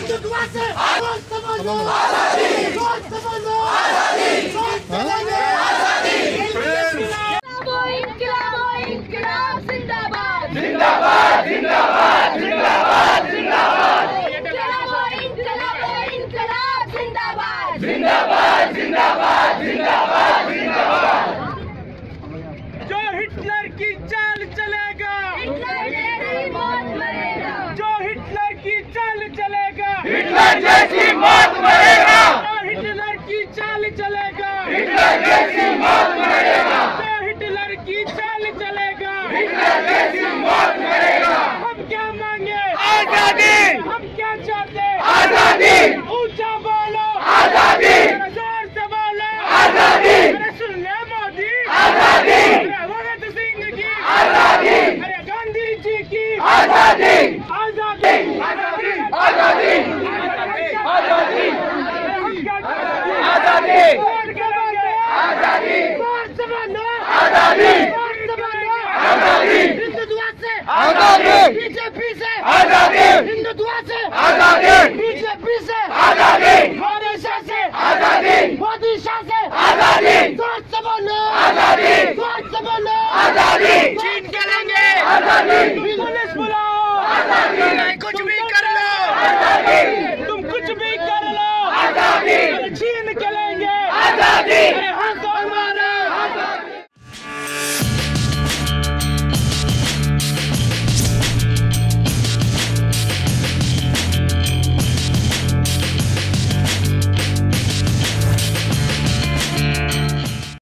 हिंदुत्व से आजादी। जिंदाबाद जिंदाबाद जिंदाबाद जिंदाबाद जिंदाबाद जिंदाबाद जिंदाबाद जिंदाबाद जिंदाबाद जिंदाबाद। जो हिटलर की चाल चलेगा हिटलर जैसी मौत मरेगा। हिटलर की चाल चलेगा हिटलर जैसी मौत मरेगा। हिटलर की चाल चलेगा हिटलर जैसी मौत मरेगा। हम क्या मांगे आजादी। हम क्या चाहते आजादी। ऊंचा बोलो आजादी। जोर से बोलो आजादी। सुन ले मोदी आजादी। भगत सिंह की आजादी। अरे गांधी जी की आजादी। आजादी आजादी आजादी आजादी आजादी आजादी आजादी आजादी। हिंदुत्व से आजादी। बीजेपी से आजादी। हिंदुत्व से आजादी। बीजेपी से आजादी। मोदी शाह से आजादी। मोदी शाह से आजादी। सोच से बोलो आजादी। सोच से बोलो आजादी। चीन करेंगे आजादी।